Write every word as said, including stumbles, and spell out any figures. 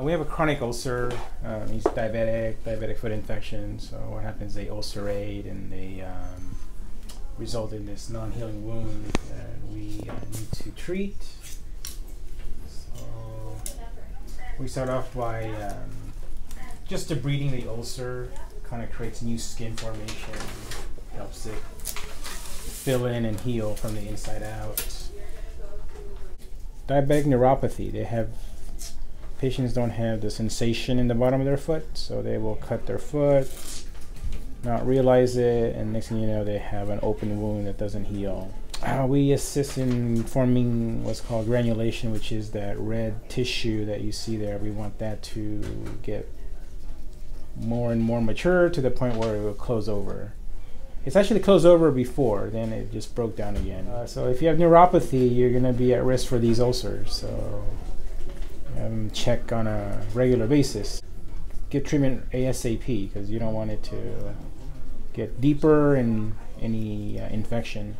We have a chronic ulcer. Um, he's diabetic, diabetic foot infection. So what happens? They ulcerate and they um, result in this non-healing wound that we uh, need to treat. So we start off by um, just debriding the ulcer. Kind of creates new skin formation, helps it fill in and heal from the inside out. Diabetic neuropathy. They have Patients don't have the sensation in the bottom of their foot, so they will cut their foot, not realize it, and next thing you know, they have an open wound that doesn't heal. Uh, we assist in forming what's called granulation, which is that red tissue that you see there. We want that to get more and more mature to the point where it will close over. It's actually closed over before, then it just broke down again. Uh, so if you have neuropathy, you're gonna be at risk for these ulcers. So. Um, check on a regular basis. Get treatment ASAP because you don't want it to get deeper in any uh, infection.